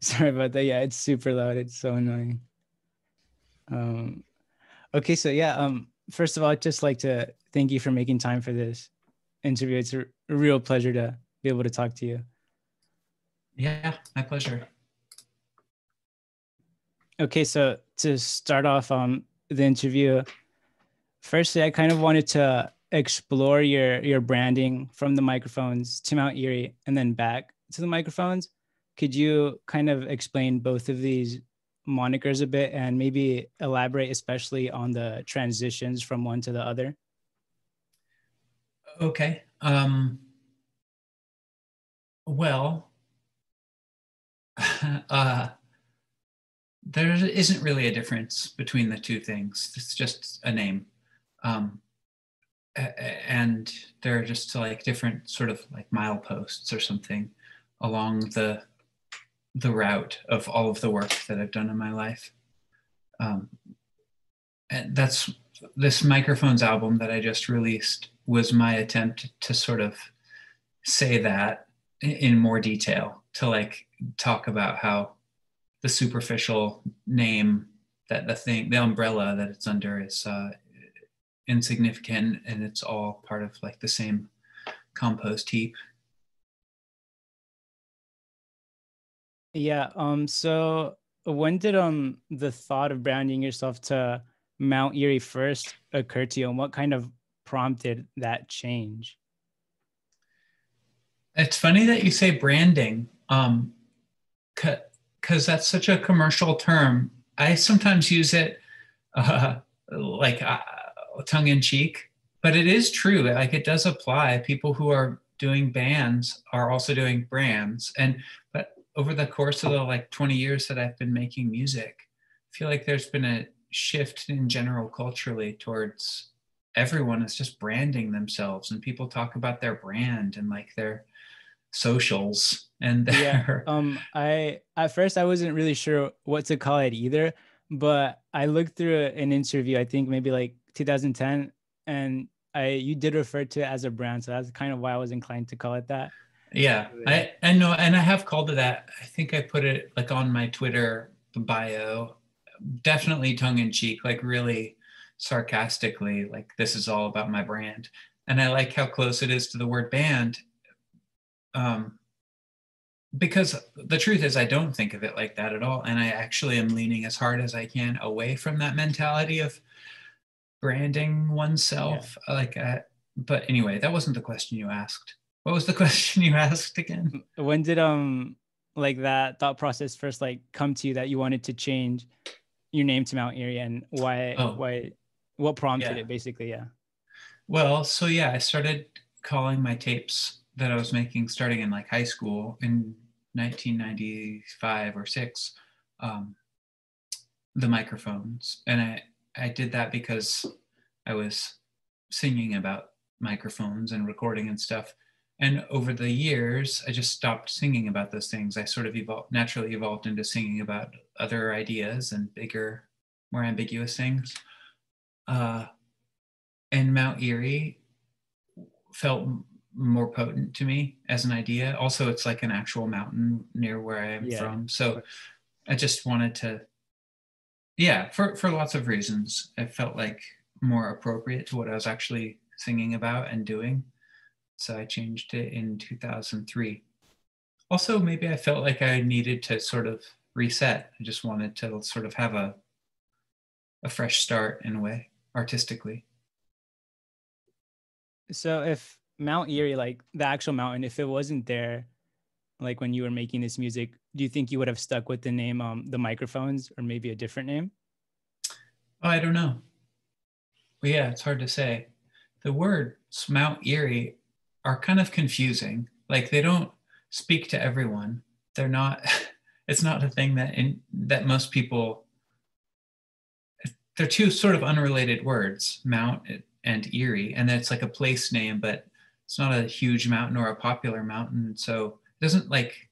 Sorry about that. Yeah, it's super loud. It's so annoying. Okay, so yeah, first of all, I'd just like to thank you for making time for this interview. It's a real pleasure to be able to talk to you. Yeah, my pleasure. Okay, so to start off the interview, firstly, I kind of wanted to explore your branding from the Microphones to Mount Eerie and then back to the Microphones. Could you kind of explain both of these monikers a bit and maybe elaborate especially on the transitions from one to the other? Okay. Well, there isn't really a difference between the two things. It's just a name. And there are just like different sort of like mileposts or something along the route of all of the work that I've done in my life. And that's, this Microphones album that I just released was my attempt to sort of say that in more detail, to like talk about how the superficial name that the thing, the umbrella that it's under is insignificant, and it's all part of like the same compost heap. Yeah. So when did the thought of branding yourself to Mount Eerie first occur to you, and what kind of prompted that change? It's funny that you say branding, because that's such a commercial term. I sometimes use it like tongue in cheek, but it is true. Like, it does apply. People who are doing bands are also doing brands, but over the course of the like 20 years that I've been making music, I feel like there's been a shift in general culturally towards everyone is just branding themselves, and people talk about their brand and like their socials and their. Yeah. At first I wasn't really sure what to call it either, but I looked through an interview, I think maybe like 2010, and you did refer to it as a brand, so that's kind of why I was inclined to call it that. Yeah, I know, and I have called it that. I think I put it like on my Twitter bio, definitely tongue in cheek, like really sarcastically, like this is all about my brand. And I like how close it is to the word band, because the truth is I don't think of it like that at all. And I actually am leaning as hard as I can away from that mentality of branding oneself. Yeah. But anyway, that wasn't the question you asked. What was the question you asked again? When did like that thought process first like come to you that you wanted to change your name to Mount Eerie, and what prompted it basically? Yeah. Well, so yeah, I started calling my tapes that I was making starting in like high school in 1995 or 6, the Microphones. And I did that because I was singing about microphones and recording and stuff. And over the years, I just stopped singing about those things. I sort of naturally evolved into singing about other ideas and bigger, more ambiguous things. And Mount Eerie felt more potent to me as an idea. Also, it's like an actual mountain near where I am from. So I just wanted to, for lots of reasons, it felt like more appropriate to what I was actually singing about and doing. So I changed it in 2003. Also, maybe I felt like I needed to sort of reset. I just wanted to sort of have a fresh start in a way, artistically. So if Mount Eerie, like the actual mountain, if it wasn't there, like when you were making this music, do you think you would have stuck with the name The Microphones, or maybe a different name? Oh, I don't know. Well, yeah, it's hard to say. The words Mount Eerie are kind of confusing. Like, they don't speak to everyone. They're not, it's not a thing that most people, they're two sort of unrelated words, Mount and Eerie. And it's like a place name, but it's not a huge mountain or a popular mountain. So it doesn't like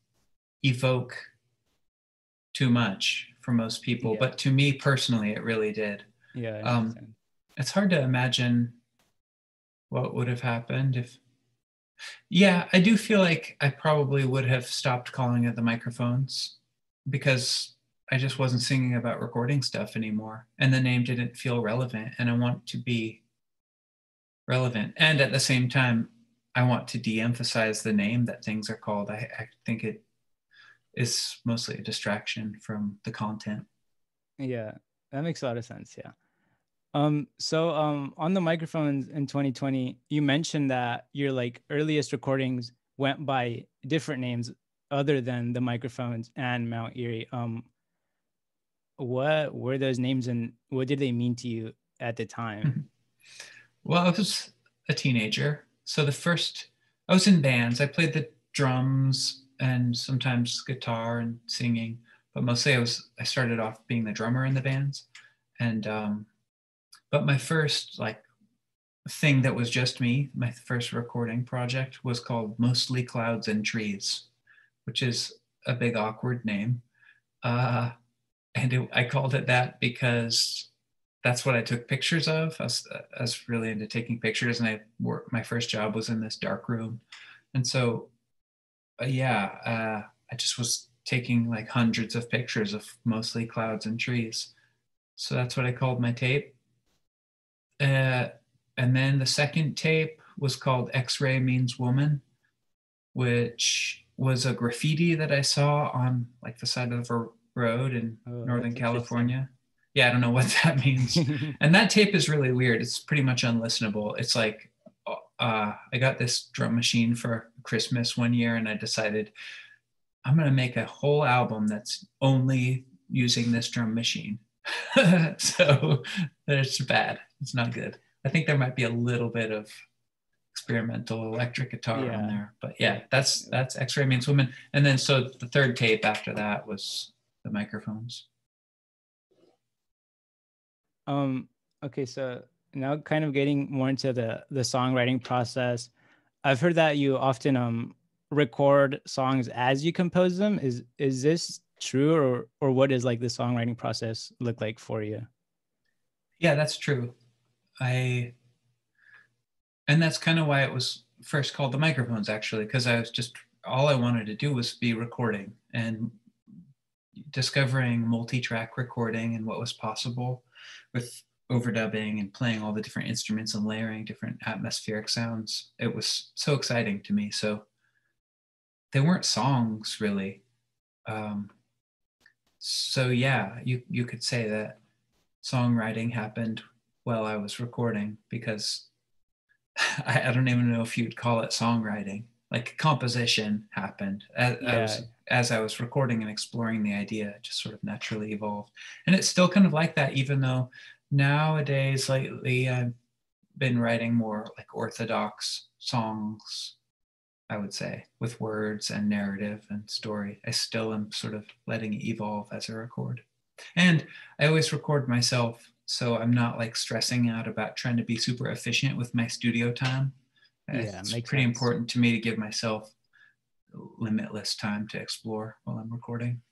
evoke too much for most people. Yeah. But to me personally, it really did. Yeah. It's hard to imagine what would have happened if, yeah, I do feel like I probably would have stopped calling it The Microphones because I just wasn't singing about recording stuff anymore. And the name didn't feel relevant, and I want to be relevant. And at the same time, I want to de-emphasize the name that things are called. I think it is mostly a distraction from the content. Yeah, that makes a lot of sense, yeah. So on the Microphones in 2020, you mentioned that your like earliest recordings went by different names other than the Microphones and Mount Eerie. What were those names and what did they mean to you at the time? Well, I was a teenager. So I was in bands. I played the drums and sometimes guitar and singing, but mostly I started off being the drummer in the bands. And, but my first like thing that was just me, my first recording project was called Mostly Clouds and Trees, which is a big awkward name. And I called it that because that's what I took pictures of. I was really into taking pictures, and my first job was in this dark room. And so, I just was taking like hundreds of pictures of mostly clouds and trees. So that's what I called my tape. And then the second tape was called X-Ray Means Woman, which was a graffiti that I saw on like the side of a road in Northern California. Yeah, I don't know what that means. And that tape is really weird. It's pretty much unlistenable. It's like, I got this drum machine for Christmas one year, and I decided I'm going to make a whole album that's only using this drum machine. So that's bad. It's not good. I think there might be a little bit of experimental electric guitar on there, but yeah, that's X-Ray Means Woman. And then so the third tape after that was the Microphones. Okay, so now kind of getting more into the songwriting process. I've heard that you often record songs as you compose them. Is this true, or what is like the songwriting process look like for you? Yeah, that's true. And that's kind of why it was first called the Microphones, actually, because all I wanted to do was be recording and discovering multi-track recording and what was possible with overdubbing and playing all the different instruments and layering different atmospheric sounds. It was so exciting to me. So they weren't songs really. So yeah, you could say that songwriting happened while I was recording, because I don't even know if you'd call it songwriting. Like composition happened as I was recording and exploring the idea. It just sort of naturally evolved. And it's still kind of like that, even though nowadays lately I've been writing more like orthodox songs, I would say, with words and narrative and story. I still am sort of letting it evolve as I record. And I always record myself, so I'm not like stressing out about trying to be super efficient with my studio time. It's pretty important to me to give myself limitless time to explore while I'm recording.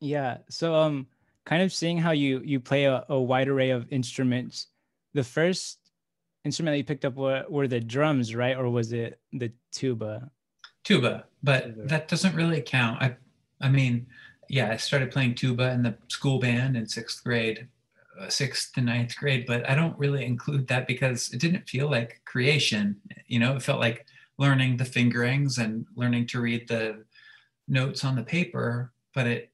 Yeah, so kind of seeing how you play a wide array of instruments. The first instrument that you picked up were the drums, right? Or was it the tuba? Tuba, but that doesn't really count. I mean, I started playing tuba in the school band in sixth to ninth grade, but I don't really include that because it didn't feel like creation. You know, it felt like learning the fingerings and learning to read the notes on the paper, but it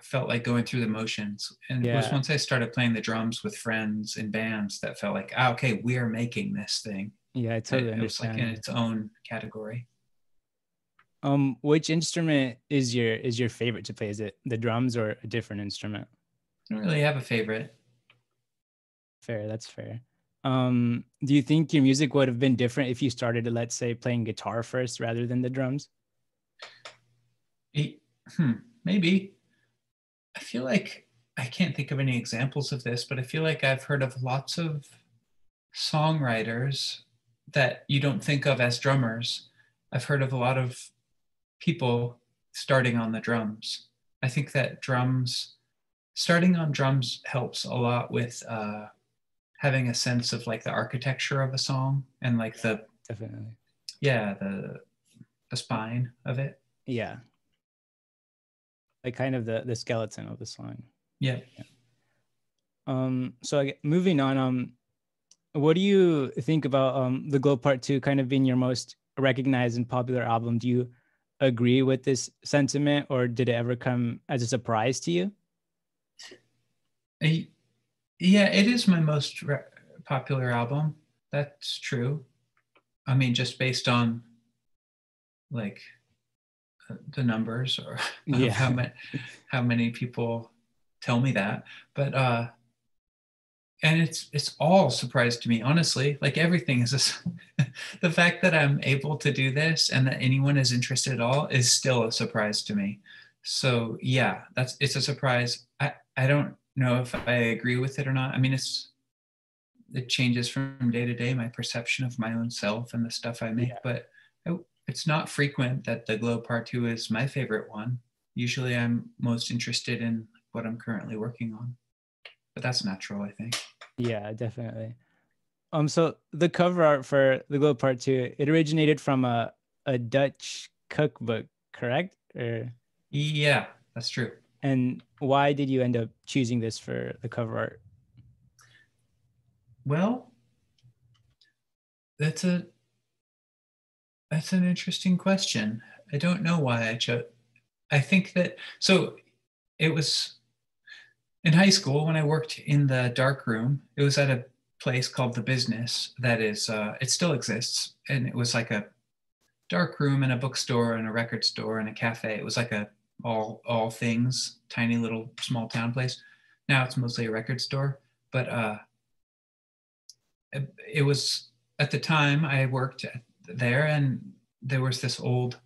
felt like going through the motions. And it was once I started playing the drums with friends in bands that felt like, oh, okay, we're making this thing. Yeah, I totally understand. It was like in its own category. Which instrument is your favorite to play? Is it the drums or a different instrument? I don't really have a favorite. Fair, that's fair. Do you think your music would have been different if you started, let's say, playing guitar first rather than the drums? Maybe. I feel like, I can't think of any examples of this, but I feel like I've heard of lots of songwriters that you don't think of as drummers. I've heard of a lot of people starting on the drums. I think that starting on drums helps a lot with having a sense of like the architecture of a song and like the spine of it. Yeah. like kind of the skeleton of the song. Yeah. Yeah. So moving on, what do you think about The Glow Part 2 kind of being your most recognized and popular album? Do you agree with this sentiment, or did it ever come as a surprise to you? Yeah, it is my most popular album. That's true. I mean, just based on like the numbers or yeah. how many people tell me that, but and it's all a surprise to me, honestly. Like everything is the fact that I'm able to do this and that anyone is interested at all is still a surprise to me. So yeah, it's a surprise. I don't know if I agree with it or not. I mean, it changes from day to day, my perception of my own self and the stuff I make, yeah. But it's not frequent that The Glow Part 2 is my favorite one. Usually I'm most interested in what I'm currently working on, but that's natural, I think. Yeah, definitely. So the cover art for The Glow Part 2, it originated from a Dutch cookbook, correct? Or... Yeah, that's true. And why did you end up choosing this for the cover art? Well, that's an interesting question. I don't know why I chose. I think that, so it was in high school when I worked in the dark room. It was at a place called The Business that is, it still exists. And it was like a dark room and a bookstore and a record store and a cafe. It was like a all things, tiny little small town place. Now it's mostly a record store, but it was, at the time I worked there, and there was this old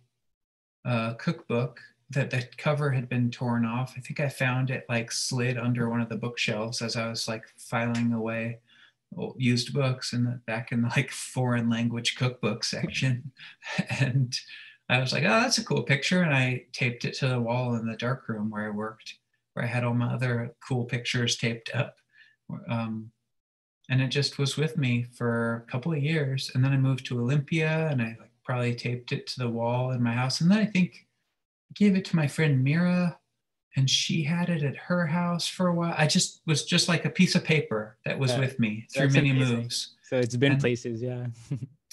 cookbook that the cover had been torn off. I think I found it like slid under one of the bookshelves as I was like filing away used books back in the like foreign language cookbook section. And I was like, oh, that's a cool picture. And I taped it to the wall in the dark room where I worked, where I had all my other cool pictures taped up. And it just was with me for a couple of years. And then I moved to Olympia, and I like probably taped it to the wall in my house. And then I think I gave it to my friend Mira, and she had it at her house for a while. I just was just like a piece of paper that was with me through many moves. So it's been places, yeah.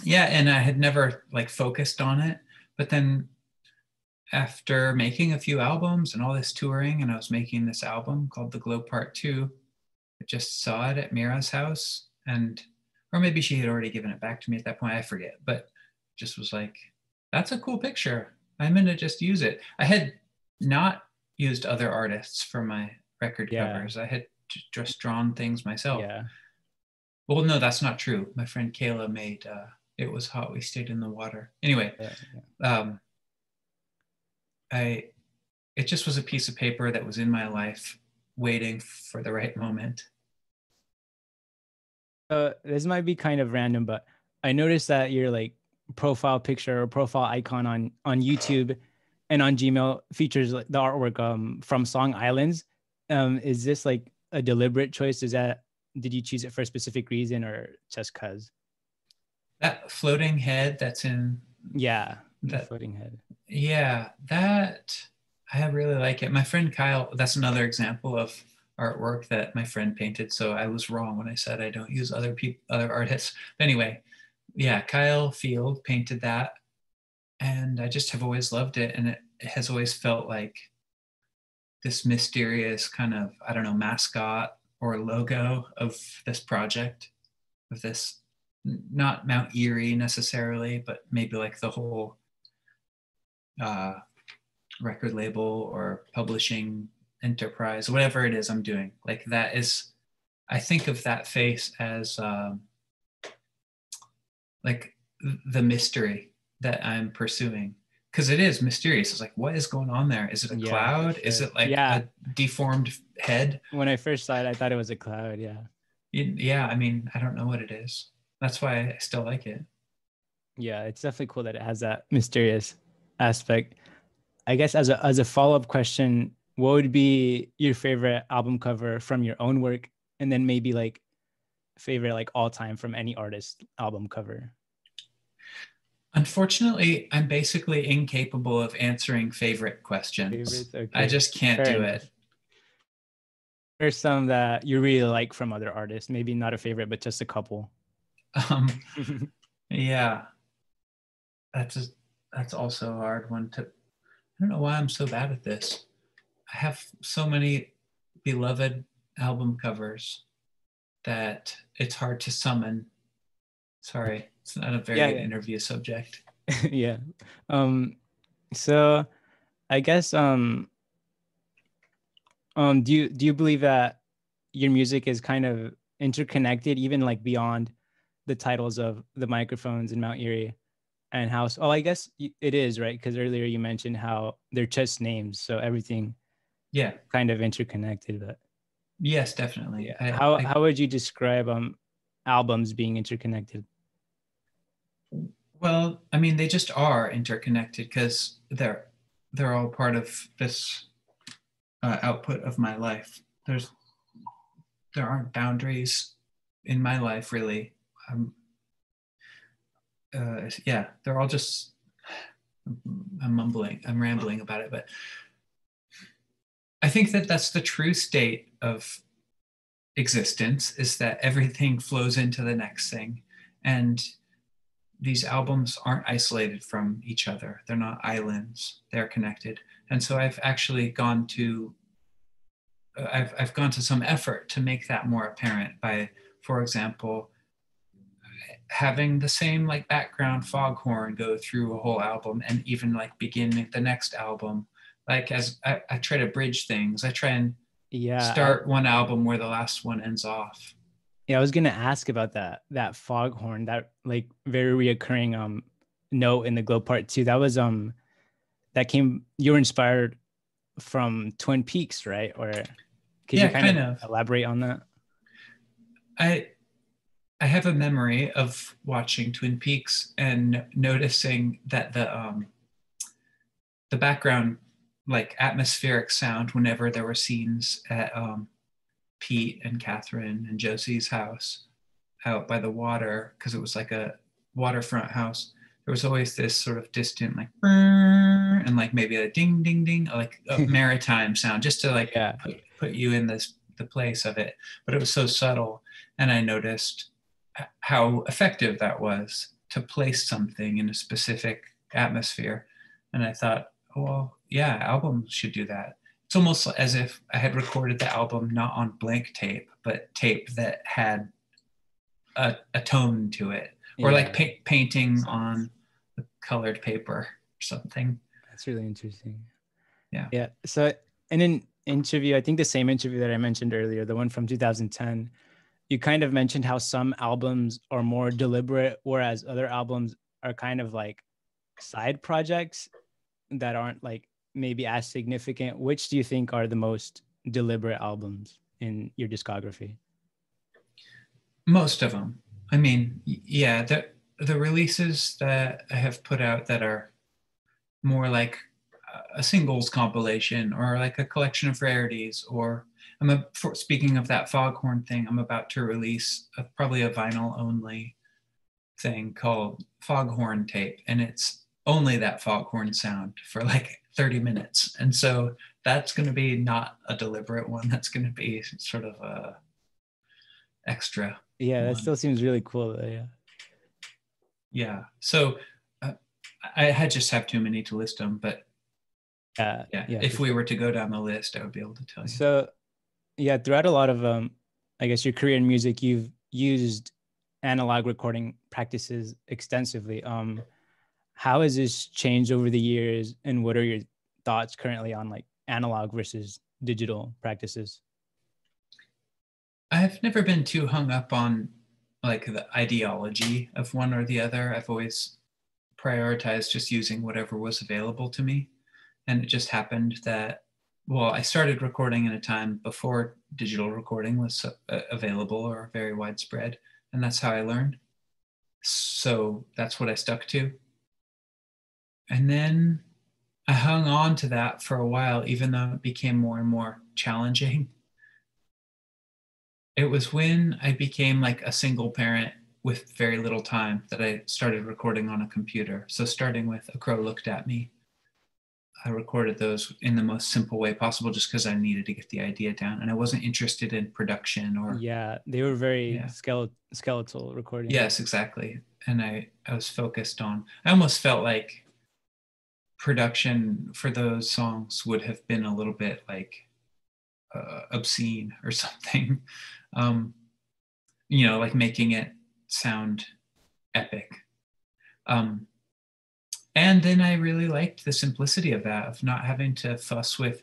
Yeah, and I had never like focused on it. But then after making a few albums and all this touring, and I was making this album called The Glow Part 2, I just saw it at Mira's house, or maybe she had already given it back to me at that point, I forget, but just was like, that's a cool picture. I'm gonna just use it. I had not used other artists for my record covers. I had just drawn things myself. Yeah. Well, no, that's not true. My friend Kayla made It Was Hot, We Stayed in the Water. Anyway, it just was a piece of paper that was in my life, waiting for the right moment. This might be kind of random, but I noticed that your like profile picture or profile icon on YouTube and on Gmail features like the artwork from Song Islands. Is this like a deliberate choice? Did you choose it for a specific reason, or just 'cause? That floating head that's in. Yeah, that floating head. Yeah, I really like it. My friend Kyle, that's another example of artwork that my friend painted. So I was wrong when I said I don't use other artists. But anyway, yeah, Kyle Field painted that. And I just have always loved it. And it has always felt like this mysterious kind of, I don't know, mascot or logo of this project, of this, not Mount Eerie necessarily, but maybe like the whole record label or publishing enterprise, whatever it is I'm doing. Like that is, I think of that face as like the mystery that I'm pursuing. 'Cause it is mysterious. It's like, what is going on there? Is it a cloud? Is it like a deformed head? When I first saw it, I thought it was a cloud, yeah. Yeah, I mean, I don't know what it is. That's why I still like it. Yeah, it's definitely cool that it has that mysterious aspect. I guess as a follow-up question, what would be your favorite album cover from your own work, and then maybe like favorite like all time from any artist album cover? Unfortunately, I'm basically incapable of answering favorite questions. Okay. I just can't do it. There's some that you really like from other artists. Maybe not a favorite, but just a couple. Yeah, that's also a hard one to. I don't know why I'm so bad at this. I have so many beloved album covers that it's hard to summon. Sorry, it's not a very good interview subject. Yeah. So I guess do you believe that your music is kind of interconnected, even like beyond the titles of The Microphones in Mount Eerie? And how, oh, I guess it is, right? Because earlier you mentioned how they're just names, so everything, kind of interconnected. But yes, definitely. How would you describe albums being interconnected? Well, I mean, they just are interconnected because they're all part of this output of my life. There aren't boundaries in my life, really. They're all just, I'm rambling about it, but I think that that's the true state of existence, is that everything flows into the next thing. And these albums aren't isolated from each other. They're not islands, they're connected. And so I've actually gone to, I've gone to some effort to make that more apparent by, for example, having the same like background foghorn go through a whole album and even like begin the next album. Like as I try to bridge things, I try and start one album where the last one ends off. Yeah, I was gonna ask about that foghorn, that like very reoccurring note in the Glow Part 2. That was you were inspired from Twin Peaks, right? Or could you kind of elaborate on that? I have a memory of watching Twin Peaks and noticing that the background, like atmospheric sound, whenever there were scenes at Pete and Catherine and Josie's house out by the water, because it was like a waterfront house, there was always this sort of distant like and like maybe a ding ding ding, like a maritime sound, just to like put you in the place of it. But it was so subtle, and I noticed how effective that was to place something in a specific atmosphere. And I thought, oh, well, yeah, albums should do that. It's almost as if I had recorded the album not on blank tape, but tape that had a tone to it, or like painting on the colored paper or something. That's really interesting. Yeah. So in an interview, I think the same interview that I mentioned earlier, the one from 2010, you kind of mentioned how some albums are more deliberate, whereas other albums are kind of like side projects that aren't like maybe as significant. Which do you think are the most deliberate albums in your discography? Most of them. I mean, yeah, the releases that I have put out that are more like a singles compilation or like a collection of rarities, or speaking of that foghorn thing, I'm about to release probably a vinyl only thing called Foghorn Tape, and it's only that foghorn sound for like 30 minutes. And so that's going to be not a deliberate one. That's going to be sort of a extra. Yeah, that one still seems really cool though, yeah. Yeah, so I just have too many to list them, but if we were to go down the list, I would be able to tell you. So, yeah, throughout a lot of, I guess, your career in music, you've used analog recording practices extensively. How has this changed over the years, and what are your thoughts currently on like analog versus digital practices? I've never been too hung up on like the ideology of one or the other. I've always prioritized just using whatever was available to me. And it just happened that, well, I started recording in a time before digital recording was available or very widespread. And that's how I learned. So that's what I stuck to. And then I hung on to that for a while, even though it became more and more challenging. It was when I became like a single parent with very little time that I started recording on a computer. So starting with A Crow Looked at Me, I recorded those in the most simple way possible just because I needed to get the idea down. And I wasn't interested in production or... Yeah, they were very skeletal recordings. Yes, exactly. And I was focused on... I almost felt like production for those songs would have been a little bit like obscene or something. You know, like making it sound epic. And then I really liked the simplicity of that, of not having to fuss with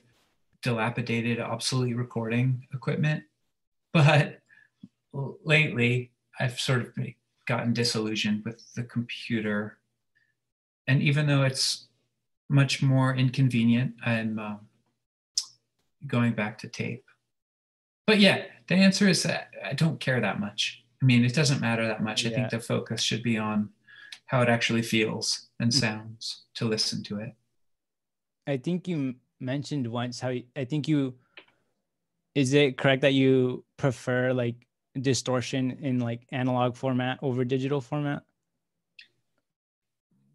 dilapidated, obsolete recording equipment. But lately, I've sort of gotten disillusioned with the computer. And even though it's much more inconvenient, I'm going back to tape. But yeah, the answer is that I don't care that much. I mean, it doesn't matter that much. Yeah. I think the focus should be on how it actually feels and sounds to listen to it. I think you mentioned once how is it correct that you prefer like distortion in like analog format over digital format?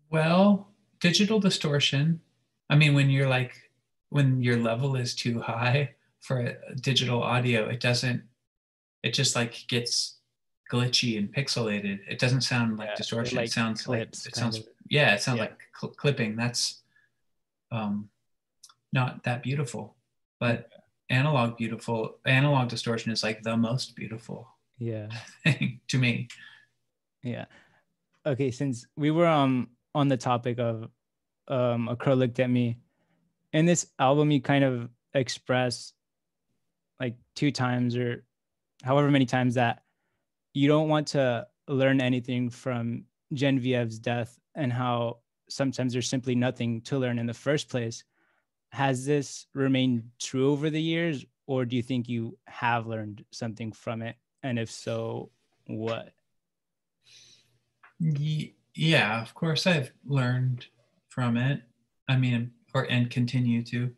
Well, digital distortion, I mean, when your level is too high for a digital audio, it just like gets glitchy and pixelated. It doesn't sound like distortion. It sounds like it sounds like clipping. That's not that beautiful. But analog distortion is like the most beautiful thing to me. Yeah. Okay, since we were on the topic of A Crow Looked at Me, in this album you kind of express like 2 times or however many times that you don't want to learn anything from Genevieve's death and how sometimes there's simply nothing to learn in the first place. Has this remained true over the years, or do you think you have learned something from it? And if so, what? Yeah, of course I've learned from it. I mean, and continue to.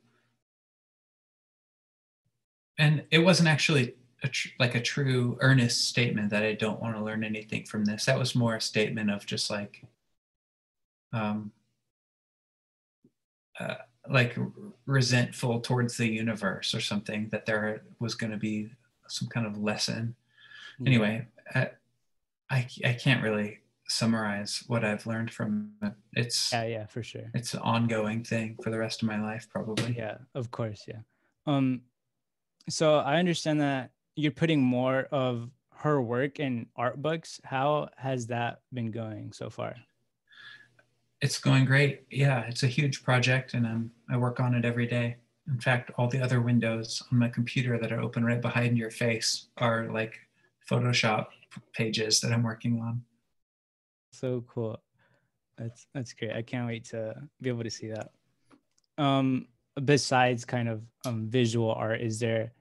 And it wasn't actually a true earnest statement that I don't want to learn anything from this. That was more a statement of just like resentful towards the universe or something, that there was going to be some kind of lesson. Yeah. Anyway, I can't really summarize what I've learned from it. It's yeah, for sure. It's an ongoing thing for the rest of my life, probably. Yeah, of course. Yeah. So I understand that you're putting more of her work in art books. How has that been going so far? It's going great. Yeah, it's a huge project, and I work on it every day. In fact, all the other windows on my computer that are open right behind your face are like Photoshop pages that I'm working on. So cool. That's great. I can't wait to be able to see that. Besides kind of visual art, is there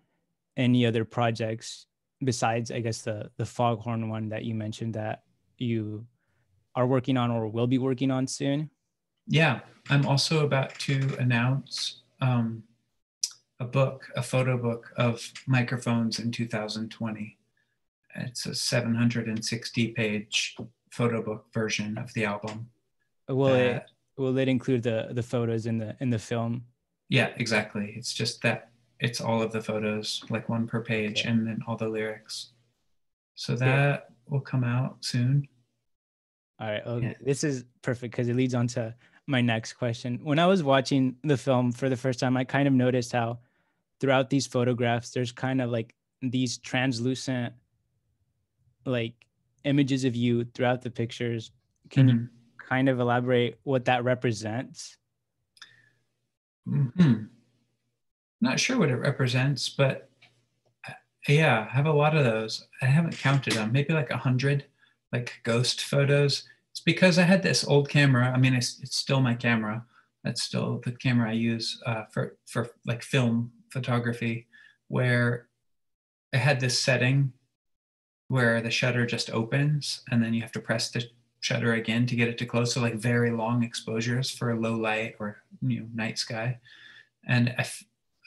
any other projects besides, I guess, the foghorn one that you mentioned that you are working on or will be working on soon? Yeah, I'm also about to announce a photo book of Microphones in 2020. It's a 760-page photo book version of the album. Will it include the photos in the film? Yeah, exactly. It's just that it's all of the photos, like one per page, and then all the lyrics. So that will come out soon. All right. Okay. Yeah. This is perfect because it leads on to my next question. When I was watching the film for the first time, I kind of noticed how throughout these photographs, there's kind of like these translucent like images of you throughout the pictures. Can you kind of elaborate what that represents? Not sure what it represents, but yeah, I have a lot of those. I haven't counted them, maybe like 100 like ghost photos. It's because I had this old camera. I mean, it's still my camera. That's still the camera I use for like film photography, where I had this setting where the shutter just opens and then you have to press the shutter again to get it to close. So like very long exposures for low light or, you know, night sky. And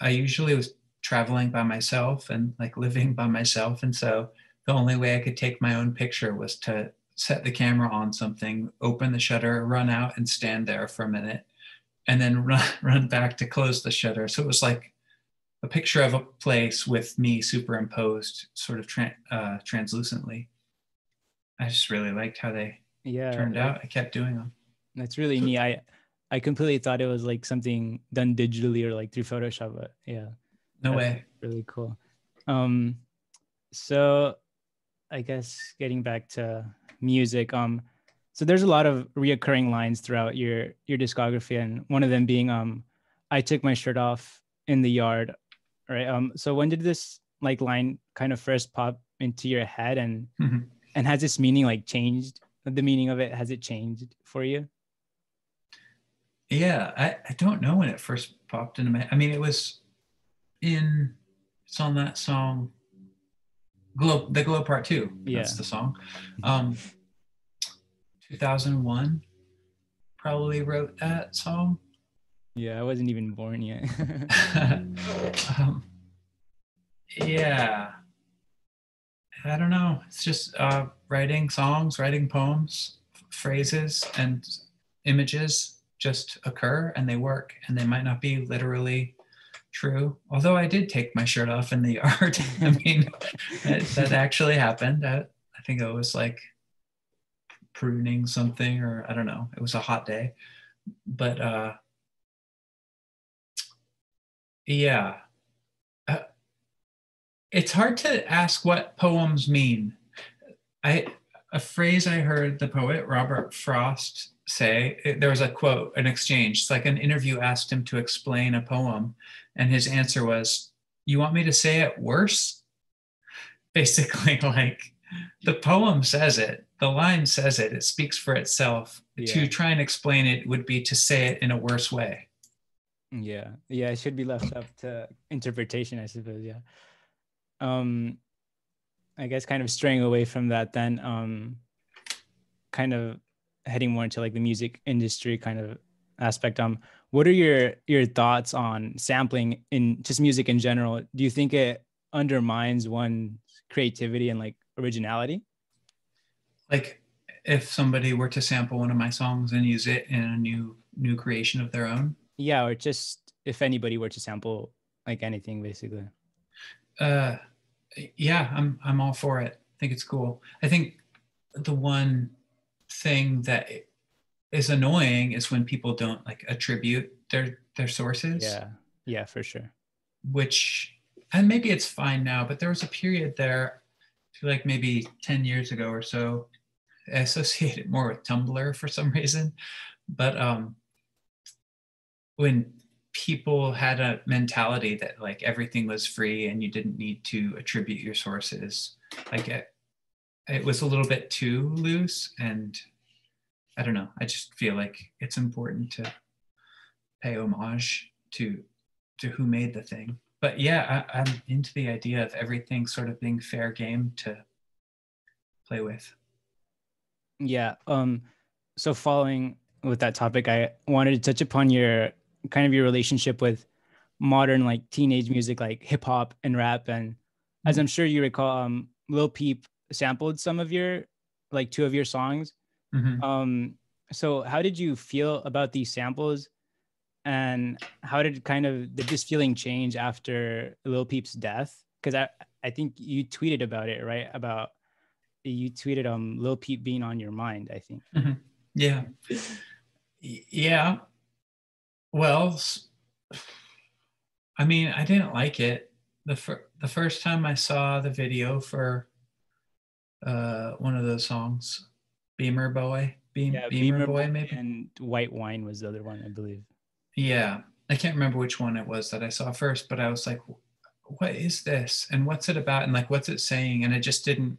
I usually was traveling by myself and like living by myself. And so the only way I could take my own picture was to set the camera on something, open the shutter, run out and stand there for a minute, and then run back to close the shutter. So it was like a picture of a place with me superimposed sort of translucently. I just really liked how they turned out. I kept doing them. That's really neat. I completely thought it was like something done digitally or like through Photoshop, but yeah. No way. Really cool. So I guess getting back to music, so there's a lot of reoccurring lines throughout your discography, and one of them being, I took my shirt off in the yard, right? So when did this like line kind of first pop into your head, and and has this meaning like changed? The meaning of it, has it changed for you? Yeah, I don't know when it first popped into my head. I mean, it's on that song, The Glow Part 2, that's the song. 2001, probably wrote that song. Yeah, I wasn't even born yet. Yeah, I don't know. It's just writing songs, writing poems, phrases and images just occur and they work, and they might not be literally true, although I did take my shirt off in the yard. I mean, that actually happened. I think I was like pruning something, or I don't know, it was a hot day, but yeah. It's hard to ask what poems mean. A phrase I heard the poet Robert Frost say, there was a quote, an exchange, it's like an interview asked him to explain a poem, and his answer was, "You want me to say it worse?" Basically, like, the poem says it, the line says it, it speaks for itself. Yeah. To try and explain it would be to say it in a worse way. Yeah, it should be left up to interpretation, I suppose. Yeah. I guess kind of straying away from that then, kind of heading more into like the music industry kind of aspect. What are your thoughts on sampling in just music in general? Do you think it undermines one's creativity and like originality? Like if somebody were to sample one of my songs and use it in a new creation of their own? Yeah, or just if anybody were to sample like anything basically. Yeah, I'm all for it. I think it's cool. I think the one thing that is annoying is when people don't like attribute their sources. Yeah, for sure. Which, and maybe it's fine now, but there was a period there, I feel like maybe 10 years ago or so, I associate it more with Tumblr for some reason. But when people had a mentality that like everything was free and you didn't need to attribute your sources, like it was a little bit too loose, and I don't know, I just feel like it's important to pay homage to who made the thing. But yeah, I'm into the idea of everything sort of being fair game to play with. Yeah, so following with that topic, I wanted to touch upon your kind of your relationship with modern like teenage music, like hip hop and rap. And as I'm sure you recall, Lil Peep sampled some of your, like two of your songs. So how did you feel about these samples, and how did this feeling change after Lil Peep's death? Because I think you tweeted about it, right? Lil Peep being on your mind, I think. Yeah. Well, I mean, I didn't like it. The first time I saw the video for one of those songs, Beamer Boy, maybe. And White Wine was the other one, I believe. Yeah, I can't remember which one it was that I saw first, but I was like, what is this? And what's it about? And like, what's it saying? And I just didn't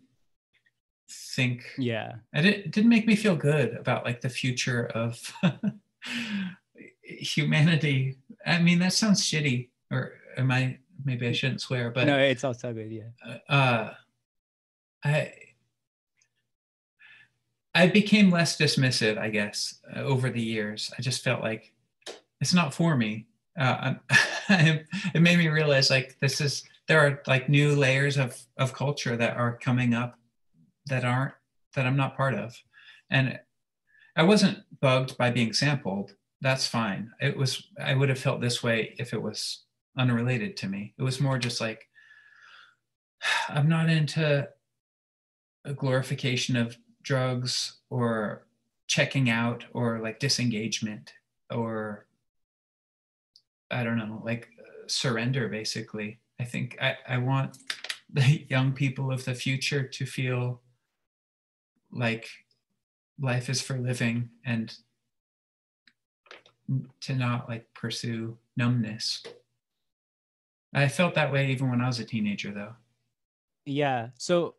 think. Yeah. And it didn't make me feel good about like the future of humanity. I mean, that sounds shitty, or maybe I shouldn't swear, but. No, it's all so good, yeah. I became less dismissive, I guess, over the years. I just felt like it's not for me. It made me realize like this is there are like new layers of culture that are coming up that I'm not part of. And I wasn't bugged by being sampled. That's fine. It was, I would have felt this way if it was unrelated to me. It was more just like, I'm not into a glorification of drugs or checking out or like disengagement or I don't know, like surrender basically. I think I want the young people of the future to feel like life is for living and to not like pursue numbness. I felt that way even when I was a teenager though. Yeah. So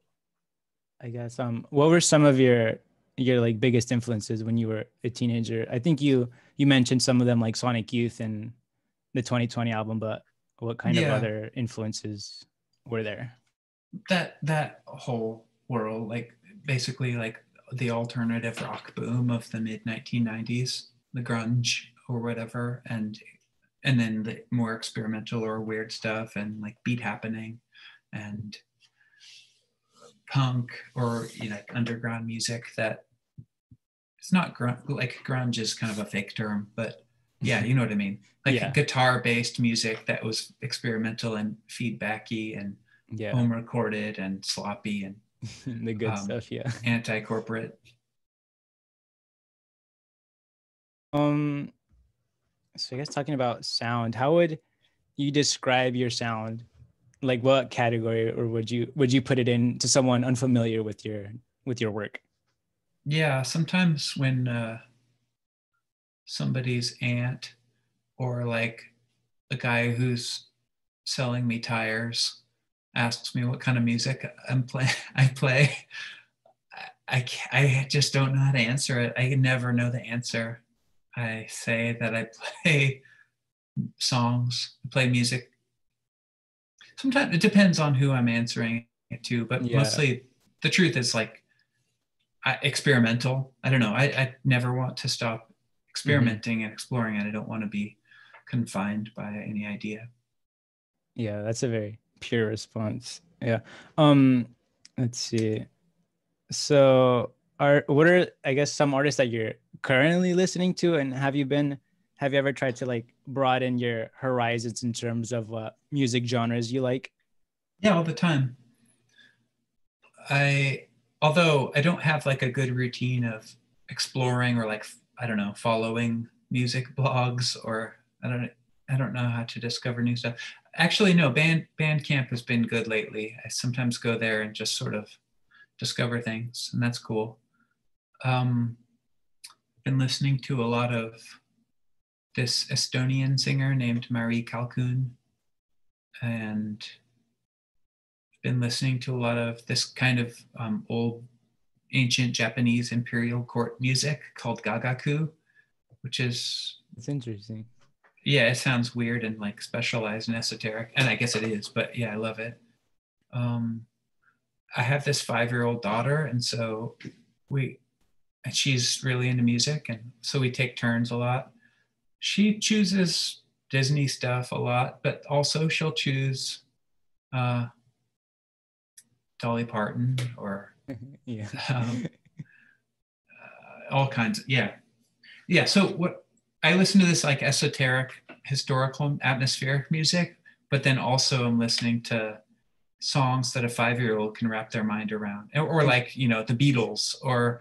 I guess, what were some of your like biggest influences when you were a teenager? I think you mentioned some of them like Sonic Youth and the 2020 album, but what kind of other influences were there? That whole world, like basically like the alternative rock boom of the mid 1990s, the grunge or whatever. And then the more experimental or weird stuff and like Beat Happening and punk or, you know, like underground music that it's not like grunge is kind of a fake term, but yeah, you know what I mean? Like guitar based music that was experimental and feedbacky and home recorded and sloppy and the good stuff. Yeah. Anti-corporate. So I guess talking about sound, how would you describe your sound? Like what category or would you put it in to someone unfamiliar with your work? Yeah, sometimes when somebody's aunt or like a guy who's selling me tires asks me what kind of music I play, I just don't know how to answer it. I never know the answer. I say that I play songs, I play music. Sometimes it depends on who I'm answering it to, but mostly the truth is like experimental. I don't know. I never want to stop experimenting and exploring, and I don't want to be confined by any idea. Yeah, that's a very pure response. Yeah. Let's see. So what are I guess some artists that you're currently listening to, and have you ever tried to like broaden your horizons in terms of what music genres you like? Yeah, all the time. Although I don't have like a good routine of exploring or like, I don't know, following music blogs or I don't know how to discover new stuff. Actually, no, Bandcamp has been good lately. I sometimes go there and just sort of discover things, and that's cool. Been listening to a lot of this Estonian singer named Marie Kalkun, and been listening to a lot of this kind of old ancient Japanese imperial court music called gagaku, which is... It's interesting. Yeah, it sounds weird and like specialized and esoteric, and I guess it is, but yeah, I love it. I have this 5-year-old daughter, and so she's really into music, and so we take turns a lot. She chooses Disney stuff a lot, but also she'll choose Dolly Parton or all kinds. Yeah. So what I listen to this like esoteric, historical atmospheric music, but then also I'm listening to songs that a 5-year-old can wrap their mind around, or like, you know, the Beatles or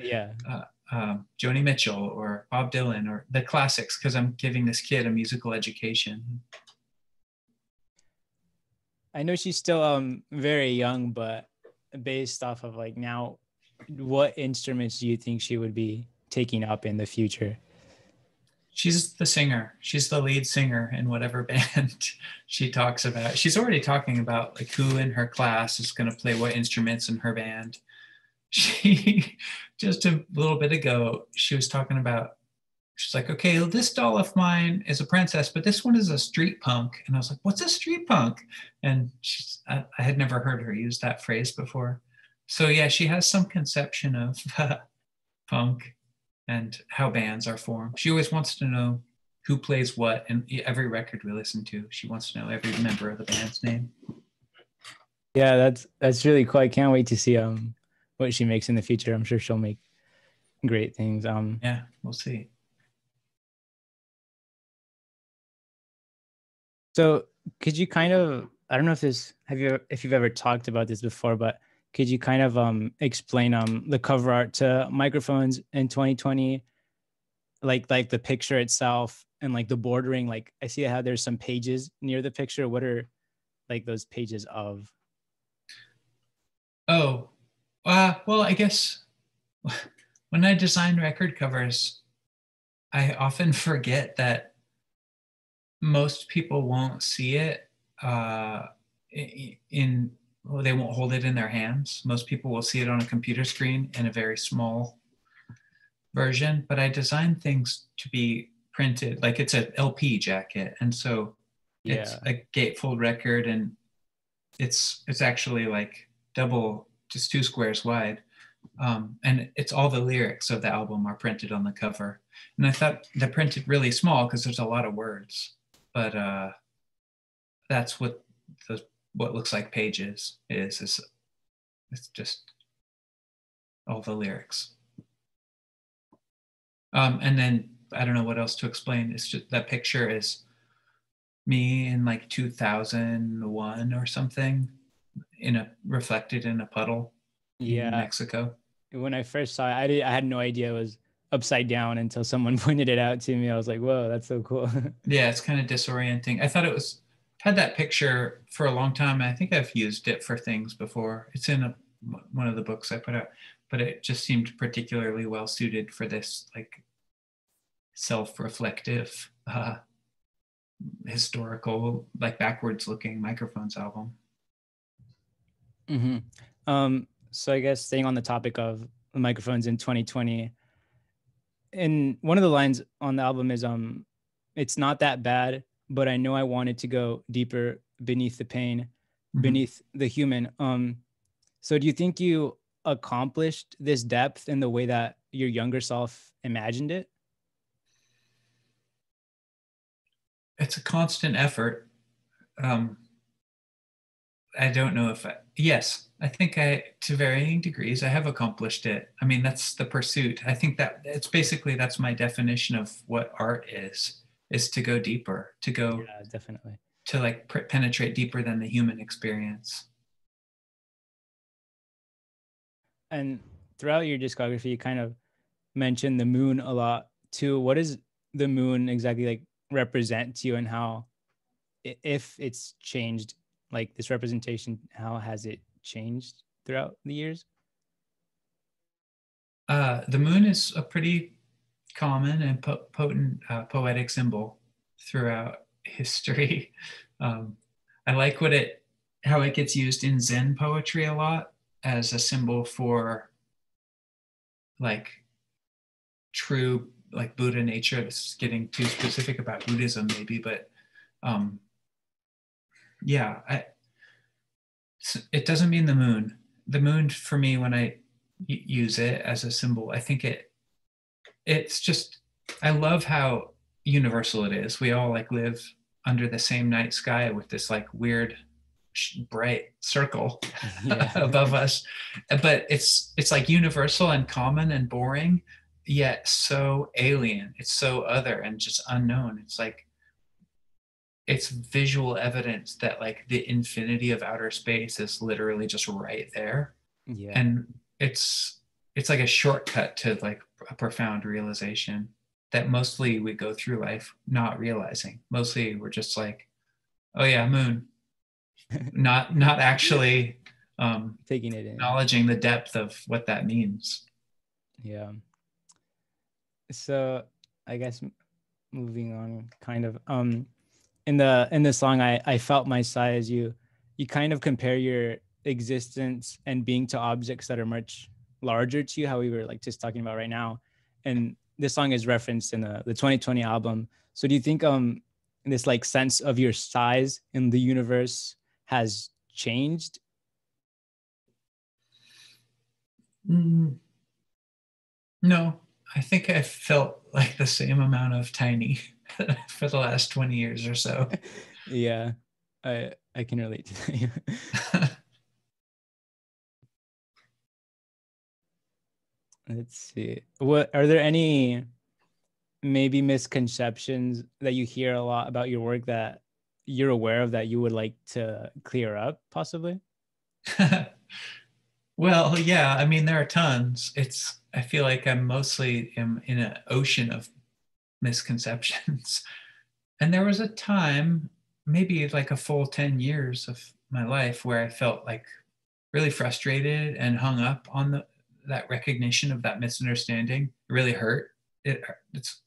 Joni Mitchell or Bob Dylan or the classics, because I'm giving this kid a musical education. I know she's still very young, but based off of like now, what instruments do you think she would be taking up in the future? She's the singer. She's the lead singer in whatever band she talks about. She's already talking about like who in her class is going to play what instruments in her band. She just a little bit ago, she was talking about, she's like, okay, well, this doll of mine is a princess, but this one is a street punk. And I was like, what's a street punk? And I had never heard her use that phrase before. So yeah, she has some conception of punk and how bands are formed. She always wants to know who plays what, and every record we listen to, she wants to know every member of the band's name. Yeah, that's really cool. I can't wait to see what she makes in the future. I'm sure she'll make great things. Yeah, we'll see. So could you kind of, I don't know if this, if you've ever talked about this before, but could you kind of explain the cover art to Microphones in 2020, like the picture itself and like the bordering, like I see how there's some pages near the picture. What are like those pages of? Oh, well, I guess when I design record covers, I often forget that most people won't see it they won't hold it in their hands. Most people will see it on a computer screen in a very small version, but I design things to be printed, like it's an LP jacket. And so it's a gatefold record, and it's actually like double, just 2 squares wide. And it's all the lyrics of the album are printed on the cover. And I thought they're printed really small because there's a lot of words, but that's what what looks like pages is. It's just all the lyrics. And then I don't know what else to explain. It's just that picture is me in like 2001 or something, reflected in a puddle in Mexico. When I first saw it, I had no idea it was upside down until someone pointed it out to me. I was like, whoa, that's so cool. Yeah, it's kind of disorienting. I thought it was, had that picture for a long time. I think I've used it for things before. It's in one of the books I put out, but it just seemed particularly well suited for this like self-reflective, historical, like backwards looking Microphones album. Mm-hmm. So I guess staying on the topic of the Microphones in 2020, and one of the lines on the album is, it's not that bad, but I know I wanted to go deeper beneath the pain, beneath the human. So do you think you accomplished this depth in the way that your younger self imagined it? It's a constant effort. I don't know if yes, I think to varying degrees, I have accomplished it. I mean, that's the pursuit. I think that it's basically, that's my definition of what art is to go deeper, to go definitely to like penetrate deeper than the human experience. And throughout your discography, you kind of mentioned the moon a lot too. What does the moon exactly like represent to you, and how, if it's changed, like this representation, how has it changed throughout the years? The moon is a pretty common and potent poetic symbol throughout history. I like how it gets used in Zen poetry a lot as a symbol for like true, like Buddha nature. This is getting too specific about Buddhism maybe, but yeah, it doesn't mean the moon. The moon for me, when I use it as a symbol, I think it's just, I love how universal it is. We all like live under the same night sky with this like weird bright circle above us, but it's like universal and common and boring, yet so alien. It's so other and just unknown. It's like, it's visual evidence that like the infinity of outer space is literally just right there. Yeah. And it's like a shortcut to like a profound realization that mostly we go through life not realizing. Mostly we're just like, oh yeah, moon, not actually taking it in, acknowledging the depth of what that means. Yeah. So I guess moving on kind of, in the song, I Felt My Size, you kind of compare your existence and being to objects that are much larger to you, how we were like just talking about right now. And this song is referenced in the 2020 album. So do you think this like sense of your size in the universe has changed? No, I think I felt like the same amount of tiny for the last 20 years or so. Yeah, I can relate to that. Let's see. What are there any maybe misconceptions that you hear a lot about your work that you're aware of that you would like to clear up possibly? Well, yeah, I mean, there are tons. I feel like I'm mostly in an ocean of misconceptions. And there was a time, maybe like a full 10 years of my life, where I felt like really frustrated and hung up on that recognition of that misunderstanding. It really hurt. It's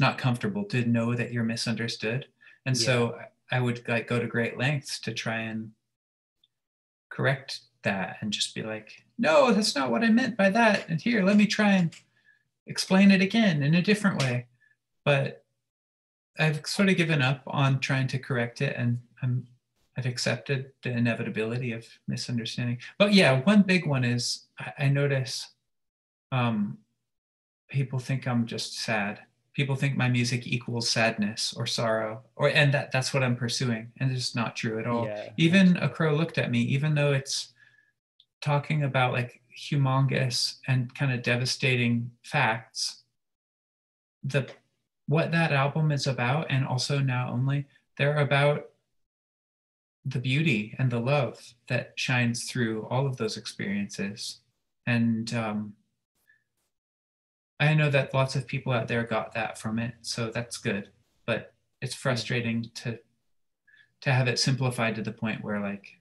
not comfortable to know that you're misunderstood. And so I would like go to great lengths to try and correct that and just be like, no, that's not what I meant by that. And here, let me try and explain it again in a different way. But I've sort of given up on trying to correct it, and I've accepted the inevitability of misunderstanding. But yeah, one big one is I notice people think I'm just sad. People think my music equals sadness or sorrow, and that's what I'm pursuing. And it's not true at all. Yeah, even A Crow Looked at Me, even though it's talking about like humongous and kind of devastating facts, what that album is about, and also Now Only, they're about the beauty and the love that shines through all of those experiences. And I know that lots of people out there got that from it, so that's good, but it's frustrating to have it simplified to the point where like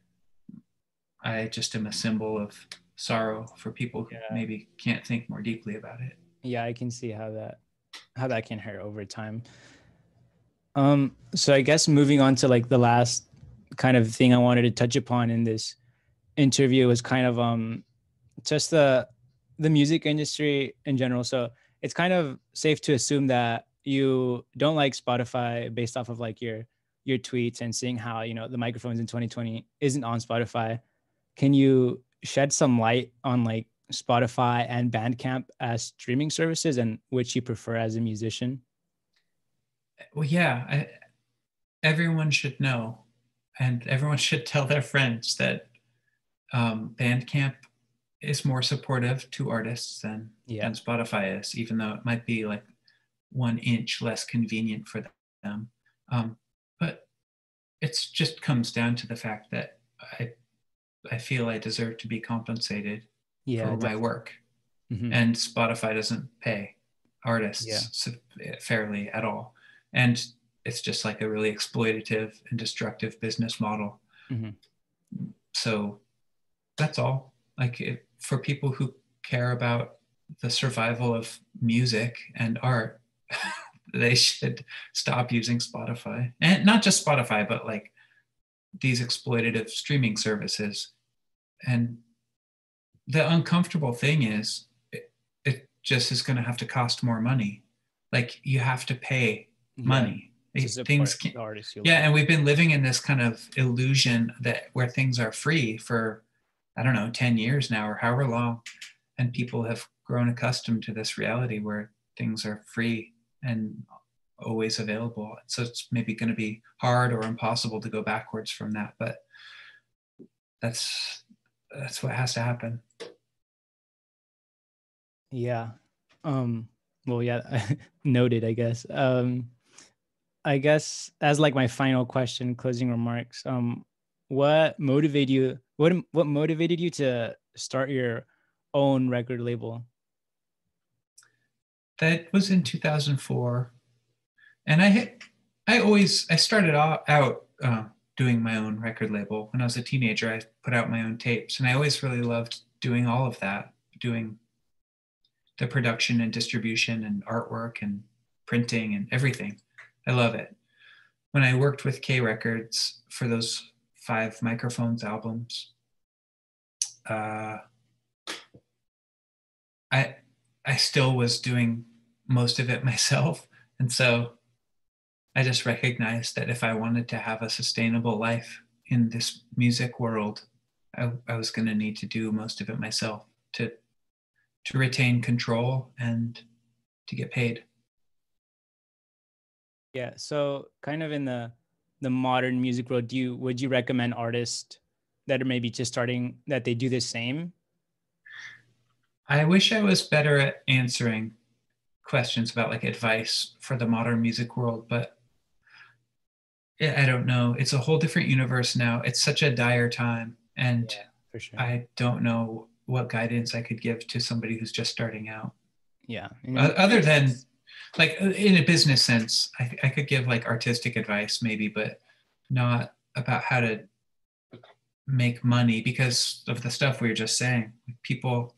I just am a symbol of sorrow for people who maybe can't think more deeply about it. Yeah, I can see how that can hurt over time. So I guess moving on to like the last kind of thing I wanted to touch upon in this interview was kind of just the music industry in general. So it's kind of safe to assume that you don't like Spotify based off of like your tweets and seeing how, you know, The Microphones in 2020 isn't on Spotify. Can you shed some light on like Spotify and Bandcamp as streaming services, and which you prefer as a musician? Well, yeah, everyone should know, and everyone should tell their friends that Bandcamp is more supportive to artists than Spotify is, even though it might be like 1 inch less convenient for them. But it's just comes down to the fact that I feel I deserve to be compensated for my work. Mm-hmm. And Spotify doesn't pay artists fairly at all. And it's just like a really exploitative and destructive business model. Mm-hmm. So that's all. Like for people who care about the survival of music and art, they should stop using Spotify. And not just Spotify, but like these exploitative streaming services. And the uncomfortable thing is it just is going to have to cost more money. Like you have to pay money. And we've been living in this kind of illusion where things are free for, I don't know, 10 years now or however long. And people have grown accustomed to this reality where things are free and always available. So it's maybe going to be hard or impossible to go backwards from that, but that's what has to happen. Yeah. Noted, I guess. I guess as like my final question, closing remarks, what motivated you to start your own record label? That was in 2004. And I started out doing my own record label. When I was a teenager, I put out my own tapes, and I always really loved doing all of that, doing the production and distribution and artwork and printing and everything. I love it. When I worked with K Records for those 5 Microphones albums, I still was doing most of it myself. And so I just recognized that if I wanted to have a sustainable life in this music world, I was going to need to do most of it myself to retain control and to get paid. Yeah, so kind of in the modern music world, would you recommend artists that are maybe just starting that they do the same? I wish I was better at answering questions about like advice for the modern music world, but I don't know. It's a whole different universe now. It's such a dire time. And yeah, for sure. I don't know what guidance I could give to somebody who's just starting out. Yeah. Other than like in a business sense, I could give like artistic advice maybe, but not about how to make money because of the stuff we were just saying. People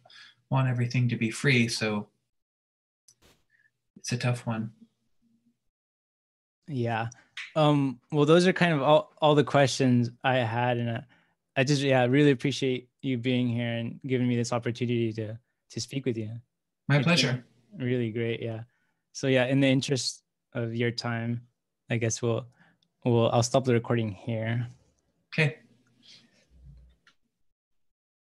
want everything to be free. So it's a tough one. Yeah. Well, those are kind of all the questions I had, and I just really appreciate you being here and giving me this opportunity to speak with you. My pleasure. Really great, yeah. So yeah, in the interest of your time, I guess I'll stop the recording here. Okay.